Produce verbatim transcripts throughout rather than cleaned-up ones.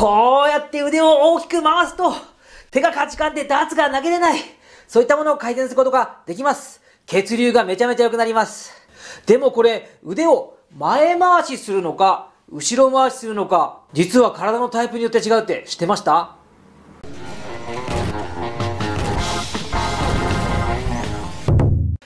こうやって腕を大きく回すと、手がカチカンでダーツが投げれない。そういったものを改善することができます。血流がめちゃめちゃ良くなります。でもこれ、腕を前回しするのか、後ろ回しするのか、実は体のタイプによって違うって知ってました?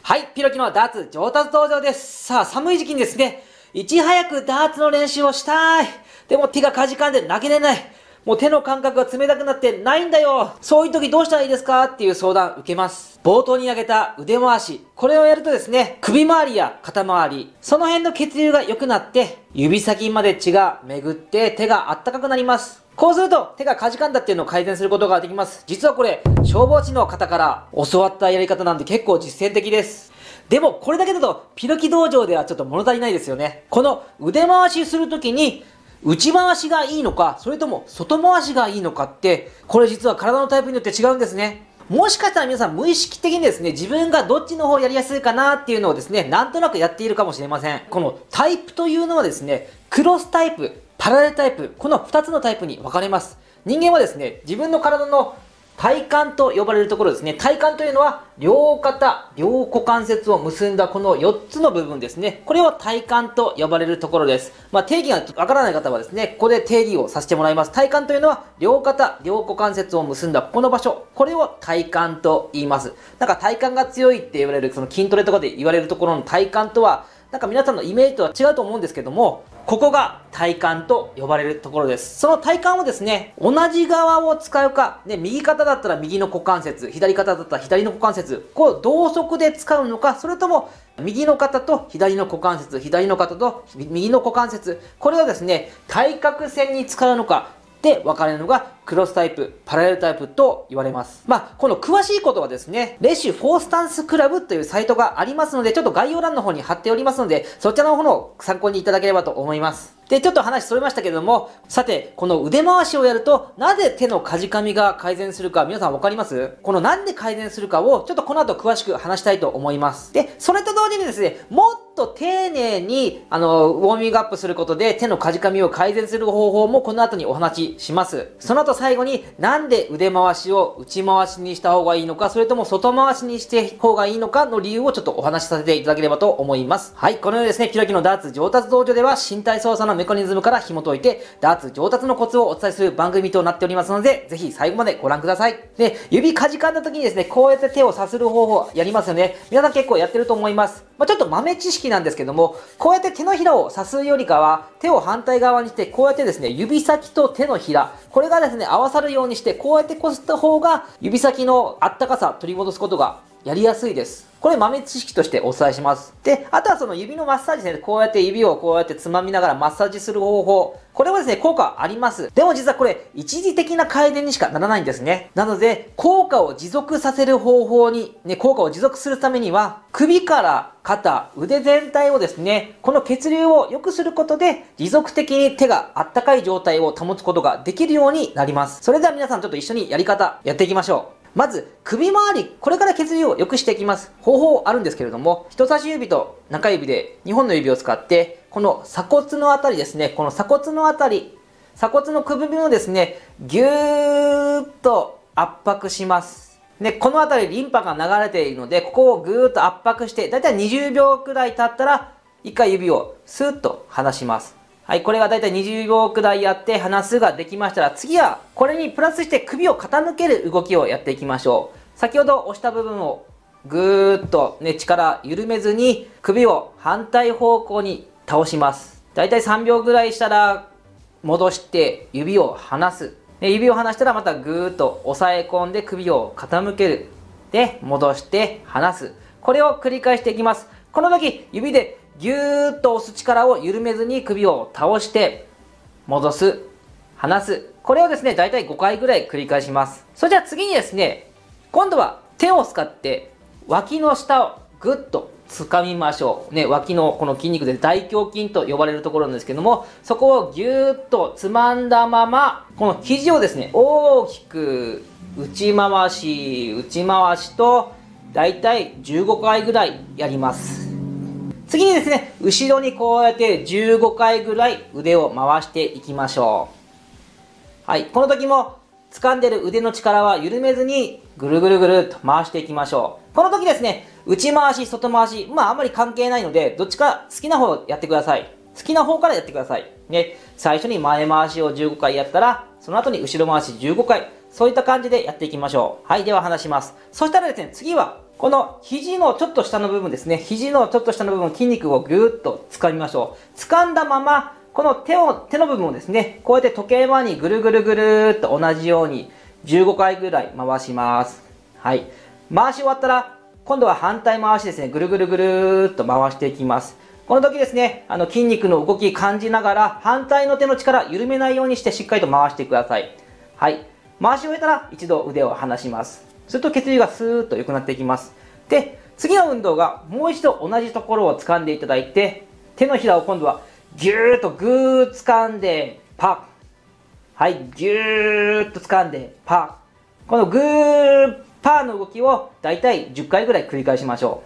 はい、ピロキのダーツ上達道場です。さあ、寒い時期にですね、いち早くダーツの練習をしたい。でも手がかじかんで投げれない。もう手の感覚が冷たくなってないんだよ。そういう時どうしたらいいですかっていう相談受けます。冒頭に挙げた腕回し。これをやるとですね、首回りや肩回り、その辺の血流が良くなって、指先まで血が巡って手があったかくなります。こうすると手がかじかんだっていうのを改善することができます。実はこれ、消防士の方から教わったやり方なんで結構実践的です。でもこれだけだとピロキ道場ではちょっと物足りないですよね。この腕回しするときに内回しがいいのか、それとも外回しがいいのかって、これ実は体のタイプによって違うんですね。もしかしたら皆さん無意識的にですね、自分がどっちの方をやりやすいかなっていうのをですね、なんとなくやっているかもしれません。このタイプというのはですね、クロスタイプ、パラレルタイプ、このふたつのタイプに分かれます。人間はですね、自分の体の体幹と呼ばれるところですね。体幹というのは両肩、両股関節を結んだこのよっつの部分ですね。これを体幹と呼ばれるところです。まあ、定義がわからない方はですね、ここで定義をさせてもらいます。体幹というのは両肩、両股関節を結んだここの場所。これを体幹と言います。なんか体幹が強いって言われる、その筋トレとかで言われるところの体幹とは、なんか皆さんのイメージとは違うと思うんですけども、ここが体幹と呼ばれるところです。その体幹をですね、同じ側を使うか、ね、右肩だったら右の股関節、左肩だったら左の股関節、こう同側で使うのか、それとも右の肩と左の股関節、左の肩と右の股関節、これをですね、対角線に使うのか、で分かれるのがクロスタイプ、パラレルタイプと言われます。まあ、この詳しいことはですね、レシュフォースタンスクラブというサイトがありますので、ちょっと概要欄の方に貼っておりますので、そちらの方の参考にいただければと思います。で、ちょっと話それましたけれども、さて、この腕回しをやると、なぜ手のかじかみが改善するか、皆さん分かります？このなんで改善するかを、ちょっとこの後詳しく話したいと思います。で、それと同時にですね、もっと丁寧に、あの、ウォーミングアップすることで、手のかじかみを改善する方法もこの後にお話しします。その後最後に、なんで腕回しを内回しにした方がいいのか、それとも外回しにして方がいいのかの理由をちょっとお話しさせていただければと思います。はい、このようにですね、ピロキのダーツ上達道場では、身体操作のメカニズムから紐解いて、ダーツ上達のコツをお伝えする番組となっておりますので、ぜひ最後までご覧ください。で、指かじかんだ時にですね、こうやって手をさする方法やりますよね。皆さん結構やってると思います。まあ、ちょっと豆知識なんですけども、こうやって手のひらをさすよりかは、手を反対側にして、こうやってですね、指先と手のひら、これがですね、合わさるようにして、こうやってこすった方が、指先のあったかさ取り戻すことがやりやすいです。これ豆知識としてお伝えします。で、あとはその指のマッサージですね。こうやって指をこうやってつまみながらマッサージする方法。これはですね、効果あります。でも実はこれ、一時的な改善にしかならないんですね。なので、効果を持続させる方法に、ね、効果を持続するためには、首から肩、腕全体をですね、この血流を良くすることで、持続的に手があったかい状態を保つことができるようになります。それでは皆さんちょっと一緒にやり方、やっていきましょう。まず、首周り、これから血流を良くしていきます。方法あるんですけれども、人差し指と中指でにほんの指を使って、この鎖骨のあたりですね、この鎖骨のあたり、鎖骨の首をですね、ぎゅーっと圧迫します。で、このあたりリンパが流れているので、ここをぐーっと圧迫して、だいたいにじゅうびょうくらい経ったら、一回指をスーッと離します。はい、これがだいたいにじゅうびょうくらいやって、離すができましたら、次はこれにプラスして首を傾ける動きをやっていきましょう。先ほど押した部分をぐーっとね、力緩めずに、首を反対方向に倒します。だいたいさんびょうくらいしたら、戻して指を離す。で、指を離したらまたぐーっと押さえ込んで首を傾ける。で、戻して離す。これを繰り返していきます。この時、指でぎゅーっと押す力を緩めずに首を倒して、戻す、離す。これをですね、だいたいごかいぐらい繰り返します。それじゃあ次にですね、今度は手を使って脇の下をぐっと掴みましょう。ね、脇のこの筋肉で大胸筋と呼ばれるところなんですけども、そこをぎゅーっとつまんだまま、この肘をですね、大きく内回し、内回しと、だいたいじゅうごかいぐらいやります。次にですね、後ろにこうやってじゅうごかいぐらい腕を回していきましょはい、この時も掴んでる腕の力は緩めずにぐるぐるぐるっと回していきましょう。この時ですね、内回し、外回し、まああんまり関係ないので、どっちか好きな方をやってください。好きな方からやってください。ね、最初に前回しをじゅうごかいやったら、その後に後ろ回しじゅうごかい、そういった感じでやっていきましょう。はい、では離します。そしたらですね、次は、この肘のちょっと下の部分ですね、肘のちょっと下の部分、筋肉をぎゅーっと掴みましょう。掴んだまま、この手を、手の部分をですね、こうやって時計回りにぐるぐるぐるーっと同じようにじゅうごかいぐらい回します。はい。回し終わったら、今度は反対回しですね、ぐるぐるぐるーっと回していきます。この時ですね、あの筋肉の動き感じながら、反対の手の力緩めないようにしてしっかりと回してください。はい。回し終えたら一度腕を離します。すると血流がスーッと良くなっていきます。で、次の運動がもう一度同じところを掴んでいただいて、手のひらを今度はぎゅーっとぐーっと掴んで、パッ。はい、ぎゅーっと掴んで、パッ。このぐー、パーの動きをだいたいじゅっかいぐらい繰り返しましょ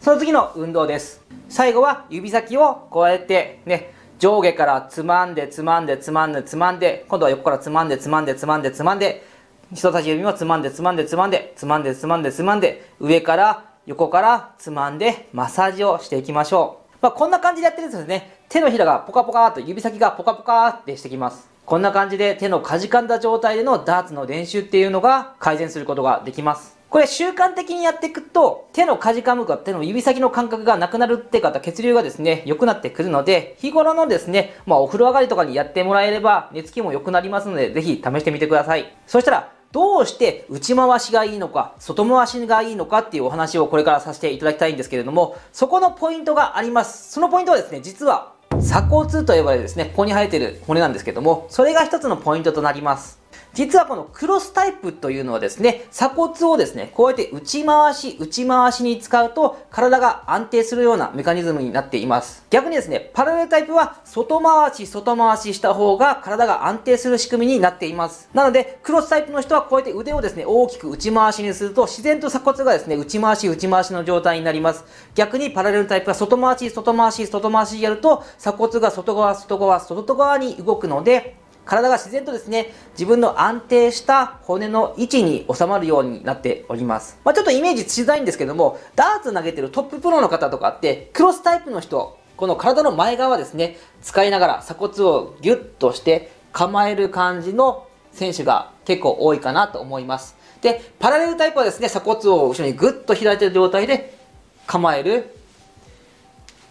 う。その次の運動です。最後は指先をこうやってね、上下からつまんでつまんでつまんでつまんで、今度は横からつまんでつまんでつまんでつまんで、人差し指もつまんでつまんでつまんで、つまんでつまんでつまんで、上から横からつまんでマッサージをしていきましょう。まあ、こんな感じでやってるんですね。手のひらがポカポカーと指先がポカポカーってしてきます。こんな感じで手のかじかんだ状態でのダーツの練習っていうのが改善することができます。これ習慣的にやっていくと、手のかじかむか手の指先の感覚がなくなるって方、血流がですね、良くなってくるので、日頃のですね、まあお風呂上がりとかにやってもらえれば、寝つきも良くなりますので、ぜひ試してみてください。そしたら、どうして内回しがいいのか、外回しがいいのかっていうお話をこれからさせていただきたいんですけれども、そこのポイントがあります。そのポイントはですね、実は、鎖骨と呼ばれるですね、ここに生えている骨なんですけども、それが一つのポイントとなります。実はこのクロスタイプというのはですね、鎖骨をですね、こうやって内回し、内回しに使うと体が安定するようなメカニズムになっています。逆にですね、パラレルタイプは外回し、外回しした方が体が安定する仕組みになっています。なので、クロスタイプの人はこうやって腕をですね、大きく内回しにすると自然と鎖骨がですね、内回し、内回しの状態になります。逆にパラレルタイプは外回し、外回し、外回しやると鎖骨が外側、外側、外側に動くので、体が自然とですね、自分の安定した骨の位置に収まるようになっております。まあ、ちょっとイメージしづらいんですけども、ダーツ投げてるトッププロの方とかって、クロスタイプの人、この体の前側ですね、使いながら鎖骨をギュッとして構える感じの選手が結構多いかなと思います。で、パラレルタイプはですね、鎖骨を後ろにグッと開いている状態で構える、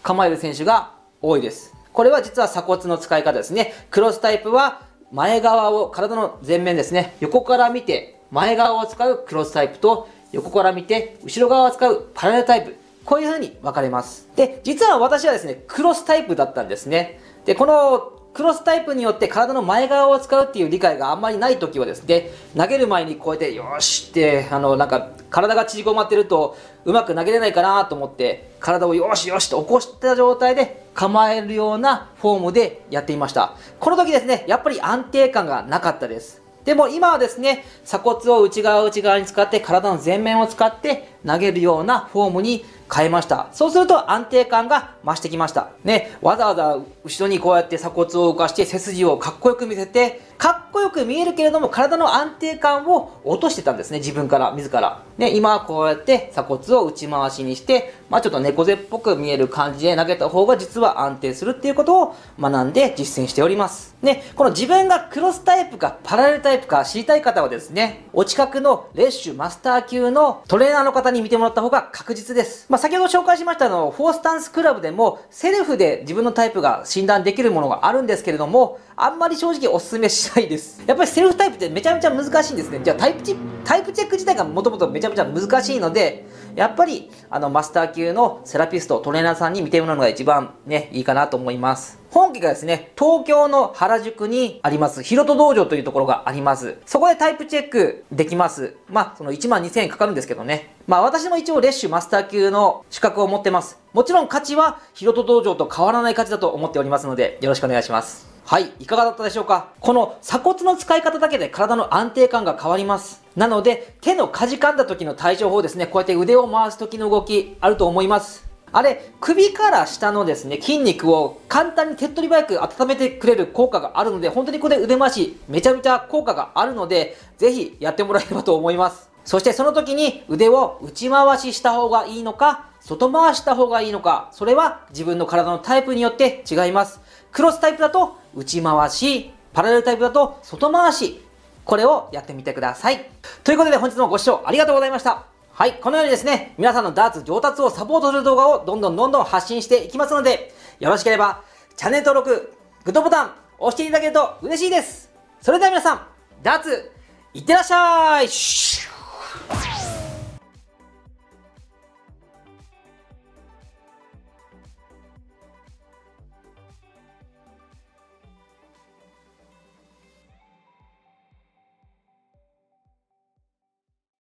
構える選手が多いです。これは実は鎖骨の使い方ですね。クロスタイプは前側を、体の前面ですね、横から見て前側を使うクロスタイプと、横から見て後ろ側を使うパラレルタイプ、こういう風に分かれます。で、実は私はですね、クロスタイプだったんですね。で、このクロスタイプによって体の前側を使うっていう理解があんまりない時はですね、投げる前にこうやってよしって、あのなんか体が縮こまってるとうまく投げれないかなと思って、体をよしよしと起こした状態で構えるようなフォームでやっていました。この時ですね、やっぱり安定感がなかったです。でも今はですね、鎖骨を内側内側に使って、体の前面を使って投げるようなフォームに変えました。そうすると安定感が増してきました。ね、わざわざ後ろにこうやって鎖骨を浮かして背筋をかっこよく見せて、かっこよく見えるけれども体の安定感を落としてたんですね、自分から、自ら。ね、今はこうやって鎖骨を内回しにして、まあちょっと猫背っぽく見える感じで投げた方が実は安定するっていうことを学んで実践しております。ね、この自分がクロスタイプかパラレルタイプか知りたい方はですね、お近くのレッシュマスター級のトレーナーの方に見てもらった方が確実です。まあ先ほど紹介しましたあのフォースタンスクラブでもセルフで自分のタイプが診断できるものがあるんですけれども、あんまり正直お勧めしないです。やっぱりセルフタイプってめちゃめちゃ難しいんですね。じゃあタイプチタイプチェック自体がもともとめちゃめちゃ難しいので、やっぱりあのマスター級のセラピストトレーナーさんに見てもらうのが一番ね、いいかなと思います。本家がですね、東京の原宿にあります、ひろと道場というところがあります。そこでタイプチェックできます。まあ、そのいちまんにせんえんかかるんですけどね。まあ、私も一応レッシュマスター級の資格を持ってます。もちろん価値はひろと道場と変わらない価値だと思っておりますので、よろしくお願いします。はい、いかがだったでしょうか？この鎖骨の使い方だけで体の安定感が変わります。なので、手のかじかんだ時の対処法ですね、こうやって腕を回す時の動き、あると思います。あれ、首から下のですね、筋肉を簡単に手っ取り早く温めてくれる効果があるので、本当にこれ腕回し、めちゃめちゃ効果があるので、ぜひやってもらえればと思います。そしてその時に腕を内回しした方がいいのか、外回した方がいいのか、それは自分の体のタイプによって違います。クロスタイプだと内回し、パラレルタイプだと外回し、これをやってみてください。ということで本日もご視聴ありがとうございました。はい、このようにですね、皆さんのダーツ上達をサポートする動画をどんどんどんどん発信していきますので、よろしければチャンネル登録、グッドボタン押していただけると嬉しいです。それでは皆さん、ダーツいってらっしゃい。